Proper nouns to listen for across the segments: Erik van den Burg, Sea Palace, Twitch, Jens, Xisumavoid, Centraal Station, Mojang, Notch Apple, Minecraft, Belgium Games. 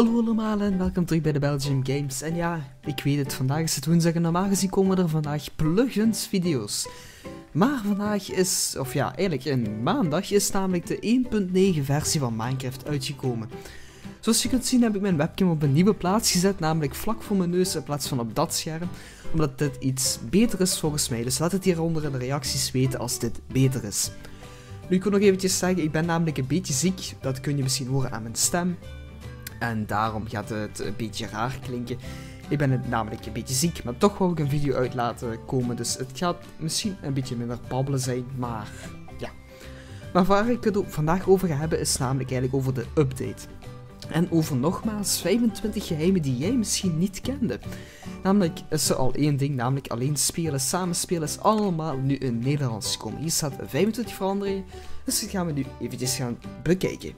Hallo allemaal en welkom terug bij de Belgium Games. En ja, ik weet het, vandaag is het woensdag en normaal gezien komen er vandaag plugins video's. Maar vandaag is, of ja, eigenlijk een maandag, is namelijk de 1.9 versie van Minecraft uitgekomen. Zoals je kunt zien heb ik mijn webcam op een nieuwe plaats gezet, namelijk vlak voor mijn neus in plaats van op dat scherm. Omdat dit iets beter is volgens mij, dus laat het hieronder in de reacties weten als dit beter is. Nu, ik wil nog eventjes zeggen, ik ben namelijk een beetje ziek, dat kun je misschien horen aan mijn stem. En daarom gaat het een beetje raar klinken. Ik ben namelijk een beetje ziek, maar toch wou ik een video uit laten komen. Dus het gaat misschien een beetje minder babbelen zijn, maar ja. Maar waar ik het vandaag over ga hebben is namelijk eigenlijk over de update. En over nogmaals 25 geheimen die jij misschien niet kende. Namelijk is er al één ding, namelijk alleen spelen, samenspelen is allemaal nu in Nederlands gekomen. Hier staat 25 veranderingen, dus dat gaan we nu eventjes gaan bekijken.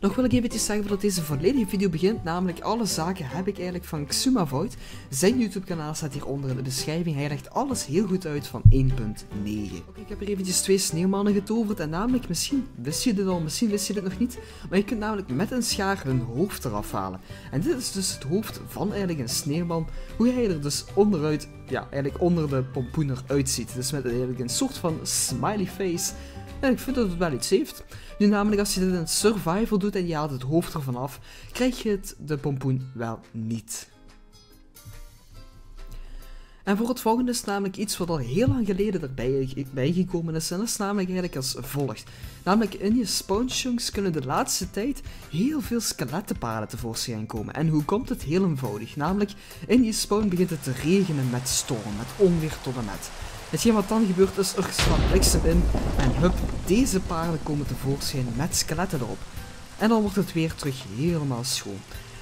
Nog wil ik eventjes zeggen voordat deze volledige video begint, namelijk alle zaken heb ik eigenlijk van Xisumavoid. Zijn YouTube kanaal staat hieronder in de beschrijving, hij legt alles heel goed uit van 1.9. Oké, ik heb hier eventjes twee sneeuwmannen getoverd en namelijk, misschien wist je dit al, misschien wist je dit nog niet, maar je kunt namelijk met een schaar hun hoofd eraf halen. En dit is dus het hoofd van eigenlijk een sneeuwman, hoe hij er dus onderuit, ja eigenlijk onder de pompoen eruit ziet. Dus met eigenlijk een soort van smiley face. En ik vind dat het wel iets heeft. Nu namelijk als je dit in survival doet en je haalt het hoofd ervan af, krijg je het de pompoen wel niet. En voor het volgende is namelijk iets wat al heel lang geleden erbij bijgekomen is. En dat is namelijk eigenlijk als volgt. Namelijk in je spawn chunks kunnen de laatste tijd heel veel skelettenpalen tevoorschijn komen. En hoe komt het? Heel eenvoudig. Namelijk in je spawn begint het te regenen met storm, met onweer tot en met. Hetgeen wat dan gebeurt is, er slaat bliksem in en hup, deze paarden komen tevoorschijn met skeletten erop. En dan wordt het weer terug helemaal schoon.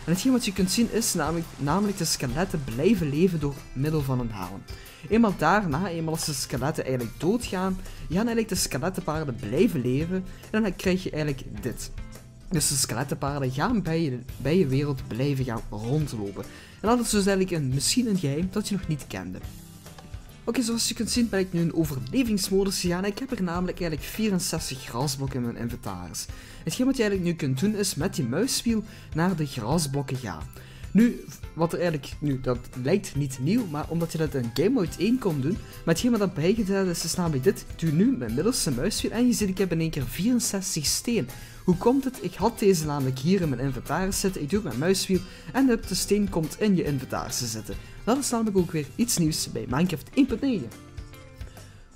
En hetgeen wat je kunt zien is namelijk de skeletten blijven leven door middel van een halen. Eenmaal daarna, eenmaal als de skeletten eigenlijk doodgaan, gaan eigenlijk de skelettenpaarden blijven leven en dan krijg je eigenlijk dit. Dus de skelettenpaarden gaan bij je wereld blijven gaan rondlopen. En dat is dus eigenlijk misschien een geheim dat je nog niet kende. Oké, zoals je kunt zien ben ik nu in overlevingsmodus gegaan. Ik heb er namelijk eigenlijk 64 grasblokken in mijn inventaris. Hetgeen wat je eigenlijk nu kunt doen is met je muiswiel naar de grasblokken gaan. Nu, wat er eigenlijk, dat lijkt niet nieuw, maar omdat je dat in Game Mode 1 kon doen, maar hetgeen wat dat bijgedaan is, is namelijk dit. Doe nu mijn middelste muiswiel en je ziet ik heb in één keer 64 steen. Hoe komt het? Ik had deze namelijk hier in mijn inventaris zitten, ik doe mijn muiswiel en de steen komt in je inventaris te zitten. Dat is namelijk ook weer iets nieuws bij Minecraft 1.9.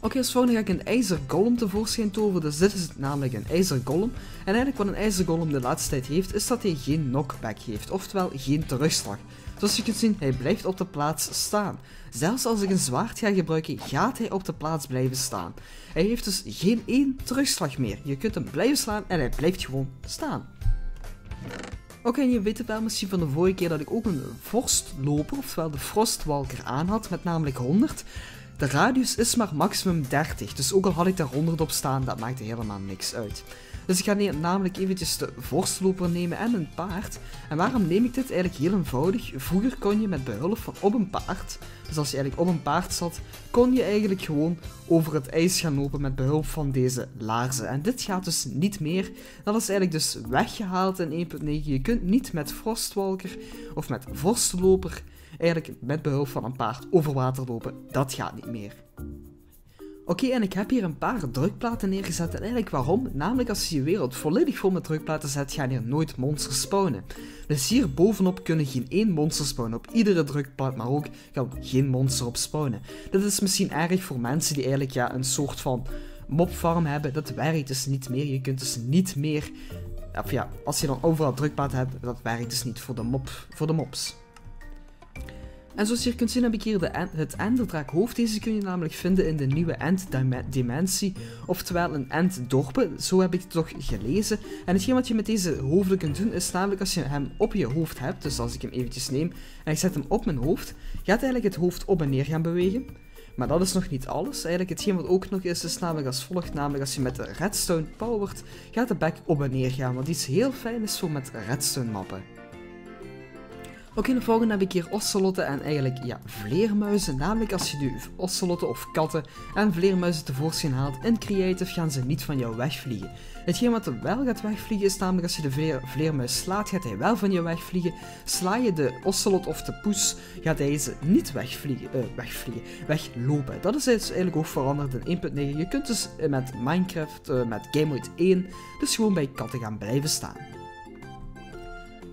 Oké, als volgende ga ik een ijzergolem tevoorschijn toveren, dus dit is namelijk een ijzergolem. En eigenlijk wat een ijzergolem de laatste tijd heeft, is dat hij geen knockback heeft, oftewel geen terugslag. Zoals je kunt zien, hij blijft op de plaats staan. Zelfs als ik een zwaard ga gebruiken, gaat hij op de plaats blijven staan. Hij heeft dus geen één terugslag meer. Je kunt hem blijven slaan en hij blijft gewoon staan. Oké, je weet het wel misschien van de vorige keer dat ik ook een vorstloper, oftewel de frostwalker aan had, met namelijk 100. De radius is maar maximum 30, dus ook al had ik daar 100 op staan, dat maakte helemaal niks uit. Dus ik ga namelijk eventjes de vorstloper nemen en een paard. En waarom neem ik dit? Eigenlijk heel eenvoudig. Vroeger kon je met behulp van op een paard, dus als je eigenlijk op een paard zat, kon je eigenlijk gewoon over het ijs gaan lopen met behulp van deze laarzen. En dit gaat dus niet meer. Dat is eigenlijk dus weggehaald in 1.9. Je kunt niet met frostwalker of met vorstloper eigenlijk met behulp van een paard over water lopen. Dat gaat niet meer. Oké, en ik heb hier een paar drukplaten neergezet en eigenlijk waarom? Namelijk als je je wereld volledig vol met drukplaten zet, gaan hier nooit monsters spawnen. Dus hier bovenop kunnen geen één monster spawnen, op iedere drukplaat maar ook kan geen monster op spawnen. Dat is misschien erg voor mensen die eigenlijk ja, een soort van mobfarm hebben, dat werkt dus niet meer, je kunt dus niet meer, of ja, als je dan overal drukplaten hebt, dat werkt dus niet voor de, mobs. En zoals je hier kunt zien heb ik hier het enderdraakhoofd. Deze kun je namelijk vinden in de nieuwe end-dimensie, oftewel een enddorpen, zo heb ik het toch gelezen. En hetgeen wat je met deze hoofden kunt doen is namelijk als je hem op je hoofd hebt, dus als ik hem eventjes neem en ik zet hem op mijn hoofd, gaat eigenlijk het hoofd op en neer gaan bewegen. Maar dat is nog niet alles. Eigenlijk hetgeen wat ook nog is, is namelijk als volgt. Namelijk als je met de redstone powert, gaat de back op en neer gaan, wat iets heel fijn is voor met redstone mappen. Oké, de volgende heb ik hier ocelotten en eigenlijk ja, vleermuizen. Namelijk als je nu ocelotten of katten en vleermuizen tevoorschijn haalt in Creative, gaan ze niet van jou wegvliegen. Hetgeen wat er wel gaat wegvliegen is namelijk als je de vleermuis slaat, gaat hij wel van jou wegvliegen. Sla je de ocelot of de poes, gaat deze niet weglopen. Dat is dus eigenlijk ook veranderd in 1.9. Je kunt dus met Minecraft, met Gameoid 1, dus gewoon bij katten gaan blijven staan.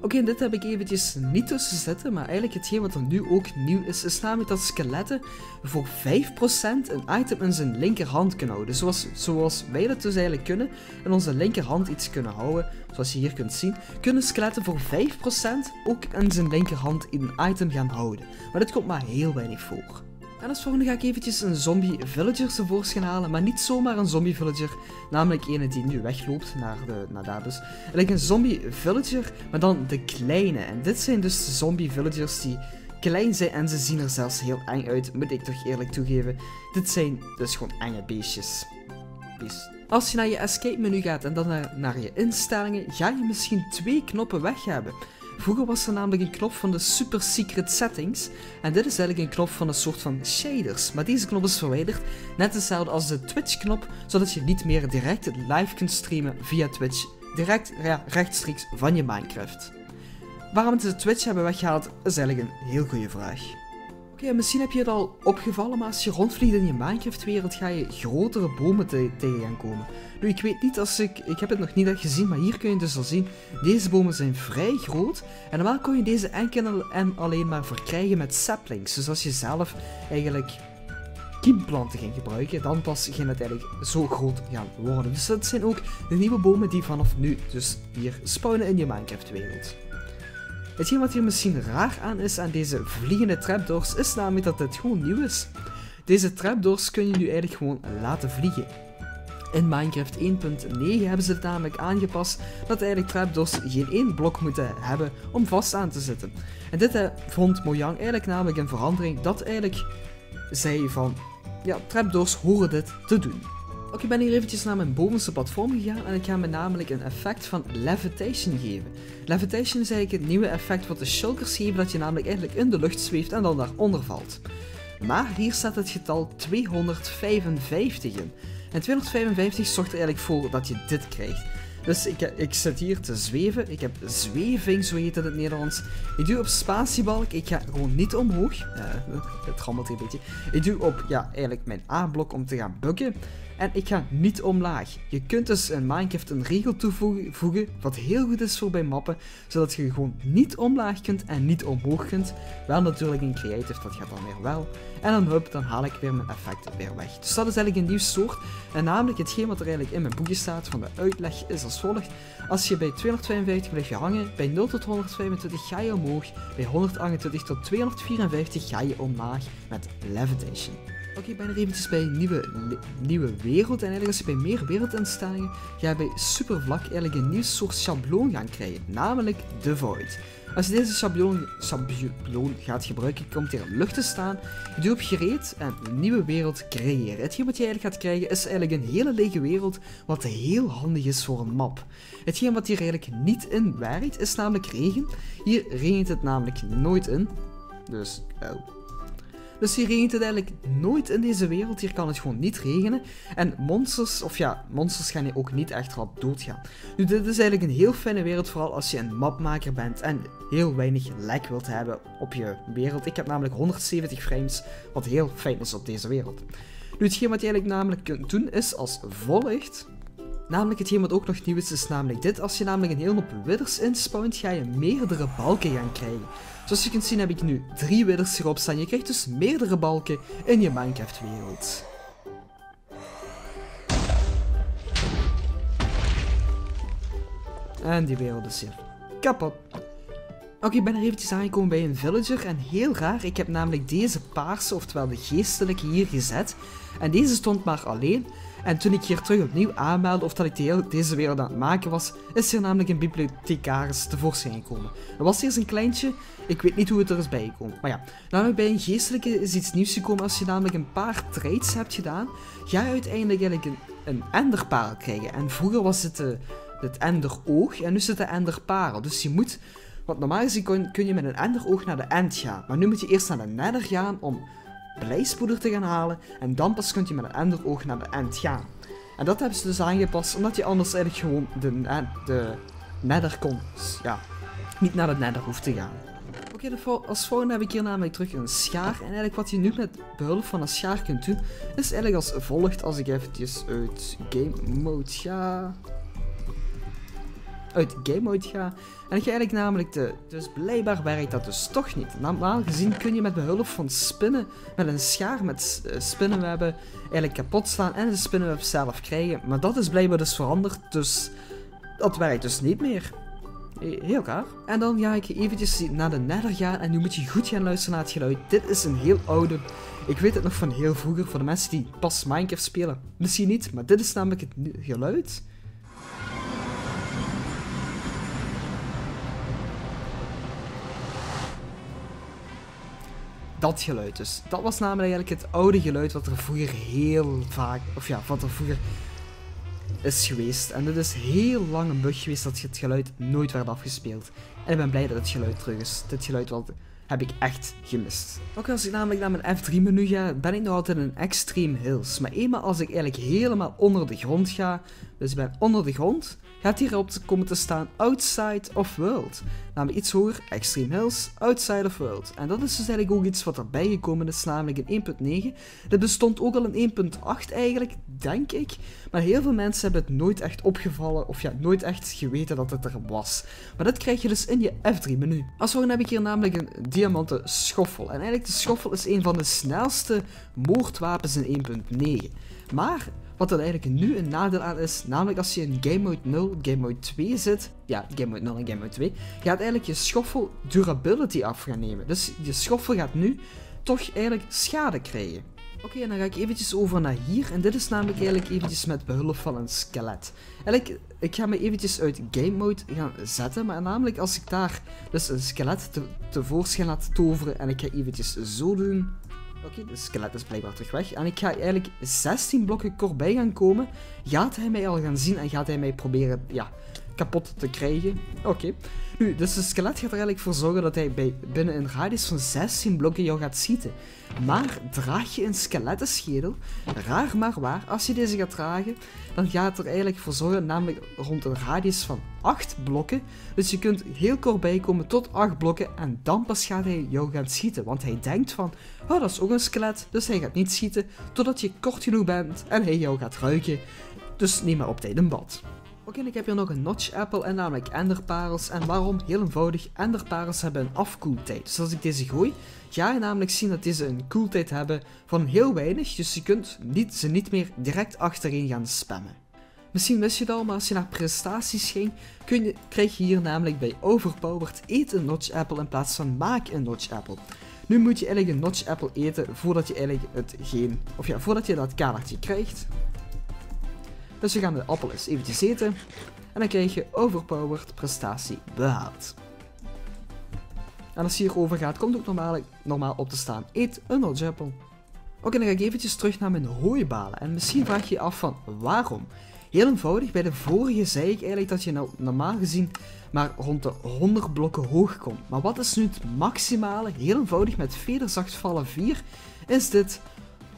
Oké, dit heb ik eventjes niet tussen zitten, maar eigenlijk hetgeen wat er nu ook nieuw is, is namelijk dat skeletten voor 5% een item in zijn linkerhand kunnen houden. Zoals wij dat dus eigenlijk kunnen, in onze linkerhand iets kunnen houden, zoals je hier kunt zien, kunnen skeletten voor 5% ook in zijn linkerhand een item gaan houden. Maar dit komt maar heel weinig voor. En als volgende ga ik eventjes een zombie villager tevoorschijn halen, maar niet zomaar een zombie villager, namelijk ene die nu wegloopt naar daar dus. Eigenlijk een zombie villager, maar dan de kleine. En dit zijn dus de zombie villagers die klein zijn en ze zien er zelfs heel eng uit, moet ik toch eerlijk toegeven. Dit zijn dus gewoon enge beestjes. Als je naar je escape menu gaat en dan naar je instellingen, ga je misschien 2 knoppen weg hebben. Vroeger was er namelijk een knop van de super secret settings en dit is eigenlijk een knop van een soort van shaders, maar deze knop is verwijderd, net hetzelfde als de Twitch knop, zodat je niet meer direct live kunt streamen via Twitch, direct rechtstreeks van je Minecraft. Waarom ze de Twitch hebben weggehaald is eigenlijk een heel goede vraag. Oké, misschien heb je het al opgevallen, maar als je rondvliegt in je Minecraft-wereld ga je grotere bomen tegen gaan komen. Nu, ik weet niet als ik heb het nog niet echt gezien, maar hier kun je dus al zien, deze bomen zijn vrij groot. En normaal kon je deze enkel en alleen maar verkrijgen met saplings. Dus als je zelf eigenlijk kiemplanten ging gebruiken, dan pas ging het eigenlijk zo groot gaan worden. Dus dat zijn ook de nieuwe bomen die vanaf nu dus hier spawnen in je Minecraft-wereld. Hetgeen wat hier misschien raar aan is aan deze vliegende trapdoors is namelijk dat dit gewoon nieuw is. Deze trapdoors kun je nu eigenlijk gewoon laten vliegen. In Minecraft 1.9 hebben ze het namelijk aangepast dat eigenlijk trapdoors geen één blok moeten hebben om vast aan te zitten. En dit vond Mojang eigenlijk namelijk een verandering dat eigenlijk zei van ja, trapdoors horen dit te doen. Oké, ik ben hier eventjes naar mijn bovenste platform gegaan en ik ga me namelijk een effect van levitation geven. Levitation is eigenlijk het nieuwe effect wat de shulkers geven, dat je namelijk eigenlijk in de lucht zweeft en dan daaronder valt. Maar hier staat het getal 255 in. En 255 zorgt er eigenlijk voor dat je dit krijgt. Dus ik zit hier te zweven, ik heb zweving, zo heet dat in het Nederlands. Ik duw op spatiebalk, ik ga gewoon niet omhoog. Het rammelt hier een beetje. Ik duw op, ja, eigenlijk mijn A-blok om te gaan bukken. En ik ga niet omlaag. Je kunt dus in Minecraft een regel toevoegen, wat heel goed is voor bij mappen, zodat je gewoon niet omlaag kunt en niet omhoog kunt. Wel natuurlijk in Creative, dat gaat dan weer wel. En dan hup, dan haal ik weer mijn effect weer weg. Dus dat is eigenlijk een nieuw soort. En namelijk hetgeen wat er eigenlijk in mijn boekje staat van de uitleg is als volgt. Als je bij 255 blijft je hangen, bij 0 tot 125 ga je omhoog, bij 128 tot 254 ga je omlaag met levitation. Oké, ik ben er eventjes bij nieuwe wereld en eigenlijk als je bij meer wereldinstellingen ga je bij supervlak eigenlijk een nieuw soort schabloon gaan krijgen, namelijk de void. Als je deze schabloon gaat gebruiken, komt hier een lucht te staan, je doet op gereed en een nieuwe wereld creëren. Hetgeen wat je eigenlijk gaat krijgen is eigenlijk een hele lege wereld, wat heel handig is voor een map. Hetgeen wat hier eigenlijk niet in werkt is namelijk regen. Hier regent het namelijk nooit in, dus... Dus hier regent het eigenlijk nooit in deze wereld, hier kan het gewoon niet regenen. En monsters gaan je ook niet echt rap doodgaan. Nu, dit is eigenlijk een heel fijne wereld, vooral als je een mapmaker bent en heel weinig lag wilt hebben op je wereld. Ik heb namelijk 170 frames, wat heel fijn is op deze wereld. Nu, hetgeen wat je eigenlijk namelijk kunt doen is als volgt... Namelijk hetgeen wat ook nog nieuw is, is namelijk dit. Als je namelijk een hele hoop withers inspawnt, ga je meerdere balken gaan krijgen. Zoals je kunt zien heb ik nu 3 withers erop staan. Je krijgt dus meerdere balken in je Minecraft wereld. En die wereld is hier kapot. Oké, ik ben er eventjes aangekomen bij een villager en heel raar, ik heb namelijk deze paarse, oftewel de geestelijke, hier gezet. En deze stond maar alleen. En toen ik hier terug opnieuw aanmeldde of dat ik deze wereld aan het maken was, is hier namelijk een bibliothecaris tevoorschijn gekomen. Er was eerst een kleintje, ik weet niet hoe het er is bijgekomen. Maar ja, namelijk bij een geestelijke is iets nieuws gekomen. Als je namelijk een paar trades hebt gedaan, ga je uiteindelijk eigenlijk een enderparel krijgen. En vroeger was het het enderoog en nu zit de enderparel. Dus je moet Want normaal gezien kun je met een ender oog naar de end gaan. Maar nu moet je eerst naar de nether gaan om blijspoeder te gaan halen. En dan pas kun je met een ender oog naar de end gaan. En dat hebben ze dus aangepast, omdat je anders eigenlijk gewoon de nether kon. Dus ja, niet naar de nether hoeft te gaan. Oké, als volgende heb ik hier namelijk terug een schaar. En eigenlijk wat je nu met behulp van een schaar kunt doen, is eigenlijk als volgt. Als ik eventjes uit game mode ga... uit game mode ga. En dan ga je eigenlijk namelijk de... Dus blijkbaar werkt dat dus toch niet. Normaal gezien kun je met behulp van spinnen, met een schaar met spinnenwebben, eigenlijk kapot slaan en de spinnenweb zelf krijgen. Maar dat is blijkbaar dus veranderd, dus dat werkt dus niet meer. Heel raar. En dan ga ik eventjes naar de nether gaan en nu moet je goed gaan luisteren naar het geluid. Dit is een heel oude... Ik weet het nog van heel vroeger, voor de mensen die pas Minecraft spelen. Misschien niet, maar dit is namelijk het geluid. Dat geluid dus. Dat was namelijk eigenlijk het oude geluid wat er vroeger heel vaak... Of ja, wat er vroeger is geweest. En dit is heel lang een bug geweest dat het geluid nooit werd afgespeeld. En ik ben blij dat het geluid terug is. Dit geluid wat heb ik echt gemist. Ook als ik namelijk naar mijn F3 menu ga, ben ik nog altijd in Extreme Hills. Maar eenmaal als ik eigenlijk helemaal onder de grond ga, dus ik ben onder de grond, gaat hierop komen te staan Outside of World. Namelijk iets hoger, Extreme Hills, Outside of World. En dat is dus eigenlijk ook iets wat erbij gekomen is, namelijk in 1.9. Dit bestond ook al in 1.8 eigenlijk, denk ik. Maar heel veel mensen hebben het nooit echt opgevallen, of ja, nooit echt geweten dat het er was. Maar dat krijg je dus in je F3 menu. Als volgende heb ik hier namelijk een diamanten schoffel. En eigenlijk de schoffel is een van de snelste moordwapens in 1.9. Maar... wat er eigenlijk nu een nadeel aan is, namelijk als je in Game Mode 0, Game Mode 2 zit, ja, Game Mode 0 en Game Mode 2, gaat eigenlijk je schoffel durability af gaan nemen. Dus je schoffel gaat nu toch eigenlijk schade krijgen. Oké, en dan ga ik eventjes over naar hier. En dit is namelijk eigenlijk eventjes met behulp van een skelet. Eigenlijk, ik ga me eventjes uit game mode gaan zetten. Maar namelijk als ik daar dus een skelet tevoorschijn laat toveren en ik ga eventjes zo doen... Oké, de skelet is blijkbaar terug weg. En ik ga eigenlijk 16 blokken voorbij gaan komen. Gaat hij mij al gaan zien en gaat hij mij proberen, ja, kapot te krijgen. Oké. Nu, dus de skelet gaat er eigenlijk voor zorgen dat hij binnen een radius van 16 blokken jou gaat schieten. Maar draag je een skelettenschedel, raar maar waar, als je deze gaat dragen, dan gaat het er eigenlijk voor zorgen, namelijk rond een radius van 8 blokken. Dus je kunt heel kort bijkomen tot 8 blokken en dan pas gaat hij jou gaan schieten. Want hij denkt van, oh dat is ook een skelet, dus hij gaat niet schieten totdat je kort genoeg bent en hij jou gaat ruiken. Dus neem maar op tijd een bad. Oké, ik heb hier nog een Notch Apple en namelijk enderparels. En waarom? Heel eenvoudig, enderparels hebben een afkoeltijd. Dus als ik deze gooi, ga je namelijk zien dat deze een koeltijd hebben van heel weinig. Dus je kunt ze niet meer direct achtereen gaan spammen. Misschien wist je het al, maar als je naar prestaties ging, krijg je hier namelijk bij Overpowered eet een Notch Apple in plaats van maak een Notch Apple. Nu moet je eigenlijk een Notch Apple eten voordat je eigenlijk voordat je dat kaartje krijgt. Dus we gaan de appel eens eventjes eten. En dan krijg je overpowered prestatie behaald. En als je hierover gaat, komt ook normaal op te staan. Eet een Notch Apple. Oké, dan ga ik eventjes terug naar mijn hooibalen. En misschien vraag je je af van waarom? Heel eenvoudig, bij de vorige zei ik eigenlijk dat je nou normaal gezien maar rond de 100 blokken hoog komt. Maar wat is nu het maximale? Heel eenvoudig, met vederzachtvallen 4 is dit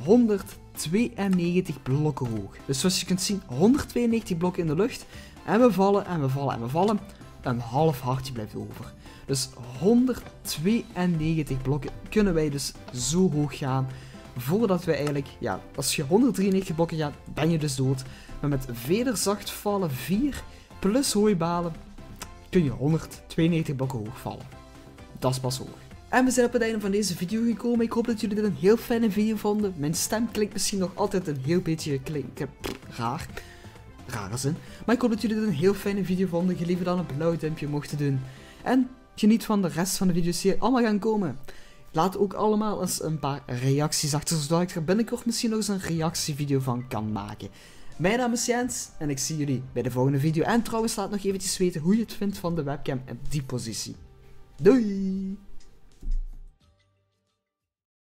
192 blokken hoog. Dus zoals je kunt zien, 192 blokken in de lucht. En we vallen, en we vallen, en we vallen. Een half hartje blijft over. Dus 192 blokken kunnen wij dus zo hoog gaan. Voordat we eigenlijk, ja, als je 193 blokken gaat, ben je dus dood. Maar met vederzacht vallen 4 plus hooibalen kun je 192 blokken hoog vallen. Dat is pas hoog. En we zijn op het einde van deze video gekomen. Ik hoop dat jullie dit een heel fijne video vonden. Mijn stem klinkt misschien nog altijd een heel beetje raar. Rare zin. Maar ik hoop dat jullie dit een heel fijne video vonden. Gelieve dan een blauw duimpje omhoog te doen. En geniet van de rest van de video's die hier allemaal gaan komen. Laat ook allemaal eens een paar reacties achter, zodat ik er binnenkort misschien nog eens een reactievideo van kan maken. Mijn naam is Jens en ik zie jullie bij de volgende video. En trouwens, laat nog eventjes weten hoe je het vindt van de webcam in die positie. Doei!